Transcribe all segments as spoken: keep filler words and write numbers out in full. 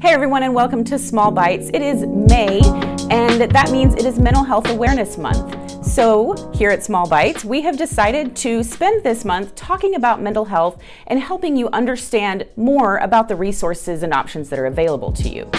Hey everyone, and welcome to Small Bites. It is May, and that means it is Mental Health Awareness Month. So here at Small Bites, we have decided to spend this month talking about mental health and helping you understand more about the resources and options that are available to you.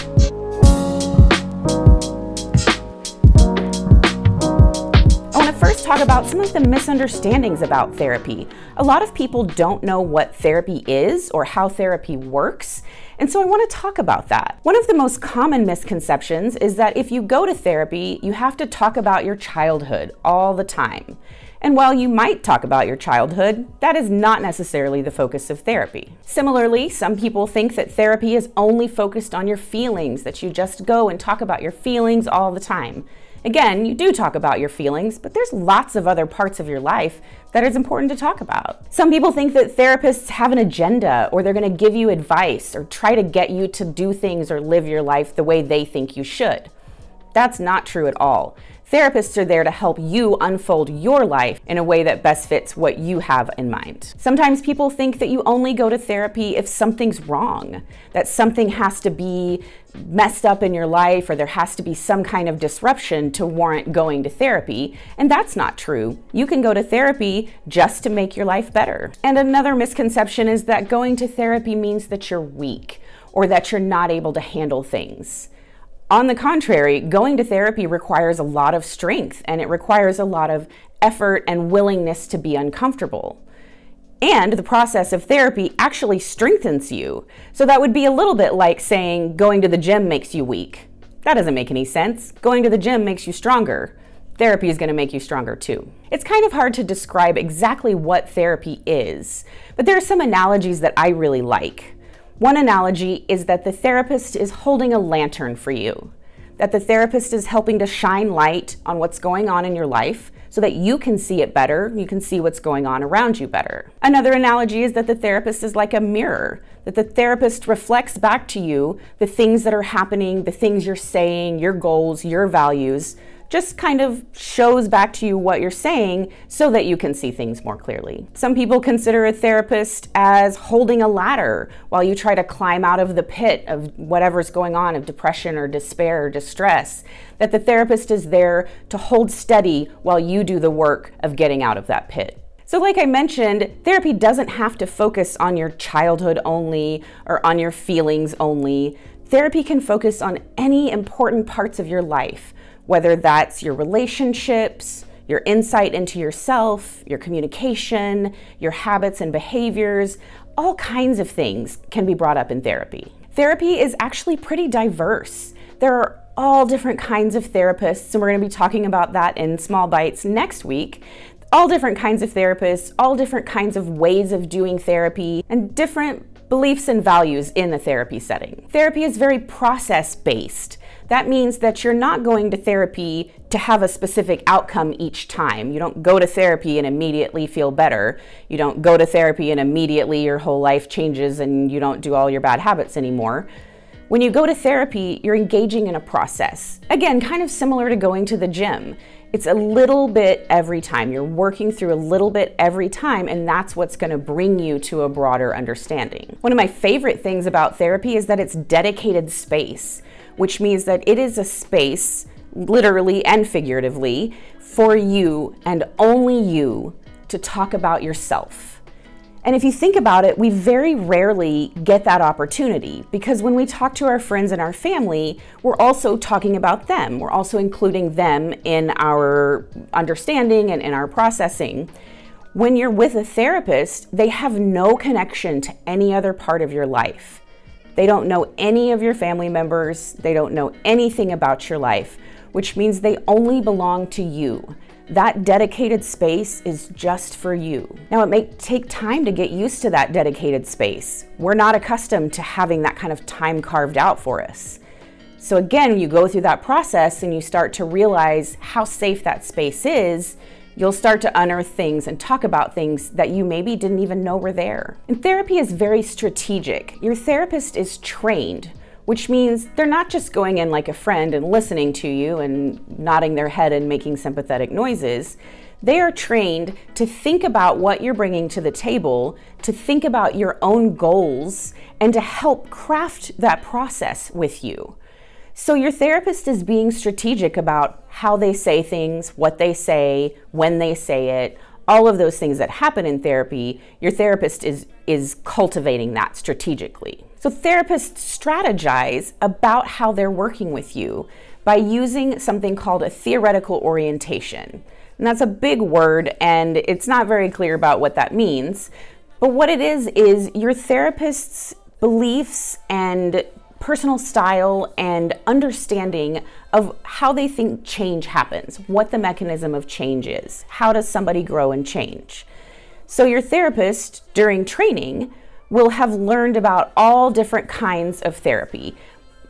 First, talk about some of the misunderstandings about therapy. A lot of people don't know what therapy is or how therapy works, and so I want to talk about that. One of the most common misconceptions is that if you go to therapy, you have to talk about your childhood all the time. And while you might talk about your childhood, that is not necessarily the focus of therapy. Similarly, some people think that therapy is only focused on your feelings, that you just go and talk about your feelings all the time. Again, you do talk about your feelings, but there's lots of other parts of your life that is important to talk about. Some people think that therapists have an agenda, or they're going to give you advice or try to get you to do things or live your life the way they think you should. That's not true at all. Therapists are there to help you unfold your life in a way that best fits what you have in mind. Sometimes people think that you only go to therapy if something's wrong, that something has to be messed up in your life, or there has to be some kind of disruption to warrant going to therapy, and that's not true. You can go to therapy just to make your life better. And another misconception is that going to therapy means that you're weak or that you're not able to handle things. On the contrary, going to therapy requires a lot of strength, and it requires a lot of effort and willingness to be uncomfortable. And the process of therapy actually strengthens you. So that would be a little bit like saying going to the gym makes you weak. That doesn't make any sense. Going to the gym makes you stronger. Therapy is going to make you stronger too. It's kind of hard to describe exactly what therapy is, but there are some analogies that I really like. One analogy is that the therapist is holding a lantern for you, that the therapist is helping to shine light on what's going on in your life so that you can see it better, you can see what's going on around you better. Another analogy is that the therapist is like a mirror, that the therapist reflects back to you the things that are happening, the things you're saying, your goals, your values, just kind of shows back to you what you're saying so that you can see things more clearly. Some people consider a therapist as holding a ladder while you try to climb out of the pit of whatever's going on, of depression or despair or distress, that the therapist is there to hold steady while you do the work of getting out of that pit. So like I mentioned, therapy doesn't have to focus on your childhood only or on your feelings only. Therapy can focus on any important parts of your life, whether that's your relationships, your insight into yourself, your communication, your habits and behaviors. All kinds of things can be brought up in therapy. Therapy is actually pretty diverse. There are all different kinds of therapists, and we're going to be talking about that in Small Bites next week. All different kinds of therapists, all different kinds of ways of doing therapy, and different beliefs and values in the therapy setting. Therapy is very process-based. That means that you're not going to therapy to have a specific outcome each time. You don't go to therapy and immediately feel better. You don't go to therapy and immediately your whole life changes and you don't do all your bad habits anymore. When you go to therapy, you're engaging in a process. Again, kind of similar to going to the gym. It's a little bit every time. You're working through a little bit every time, and that's what's going to bring you to a broader understanding. One of my favorite things about therapy is that it's dedicated space, which means that it is a space, literally and figuratively, for you and only you to talk about yourself. And if you think about it, we very rarely get that opportunity, because when we talk to our friends and our family, we're also talking about them. We're also including them in our understanding and in our processing. When you're with a therapist, they have no connection to any other part of your life. They don't know any of your family members. They don't know anything about your life, which means they only belong to you. That dedicated space is just for you. Now, it may take time to get used to that dedicated space. We're not accustomed to having that kind of time carved out for us. So again, you go through that process and you start to realize how safe that space is. You'll start to unearth things and talk about things that you maybe didn't even know were there. And therapy is very strategic. Your therapist is trained, which means they're not just going in like a friend and listening to you and nodding their head and making sympathetic noises. They are trained to think about what you're bringing to the table, to think about your own goals, and to help craft that process with you. So your therapist is being strategic about how they say things, what they say, when they say it, all of those things that happen in therapy. Your therapist is, is cultivating that strategically. So therapists strategize about how they're working with you by using something called a theoretical orientation. And that's a big word, and it's not very clear about what that means. But what it is, is your therapist's beliefs and personal style and understanding of how they think change happens, what the mechanism of change is, how does somebody grow and change. So your therapist, during training, will have learned about all different kinds of therapy.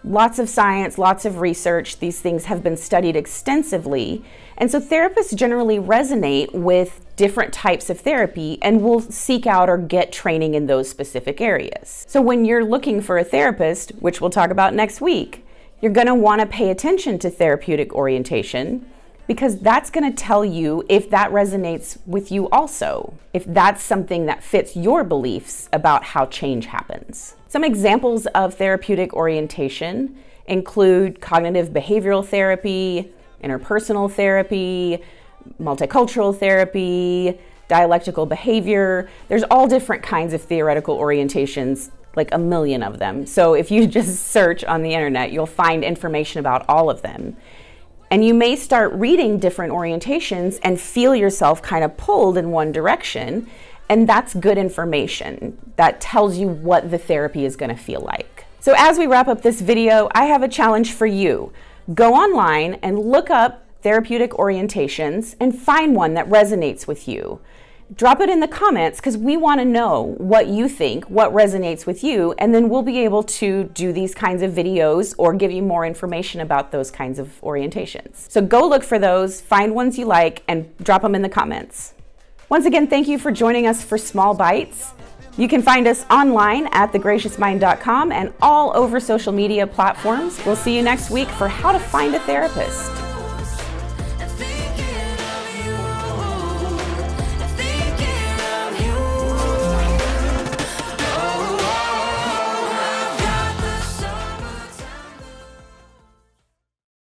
Lots of science, lots of research, these things have been studied extensively. And so therapists generally resonate with different types of therapy and will seek out or get training in those specific areas. So when you're looking for a therapist, which we'll talk about next week, you're gonna wanna pay attention to therapeutic orientation, because that's gonna tell you if that resonates with you also, if that's something that fits your beliefs about how change happens. Some examples of therapeutic orientation include cognitive behavioral therapy, interpersonal therapy, multicultural therapy, dialectical behavior. There's all different kinds of theoretical orientations, like a million of them. So if you just search on the internet, you'll find information about all of them. And you may start reading different orientations and feel yourself kind of pulled in one direction. And that's good information. That tells you what the therapy is gonna feel like. So as we wrap up this video, I have a challenge for you. Go online and look up therapeutic orientations and find one that resonates with you. Drop it in the comments, because we wanna know what you think, what resonates with you, and then we'll be able to do these kinds of videos or give you more information about those kinds of orientations. So go look for those, find ones you like, and drop them in the comments. Once again, thank you for joining us for Small Bites. You can find us online at the gracious mind dot com and all over social media platforms. We'll see you next week for how to find a therapist.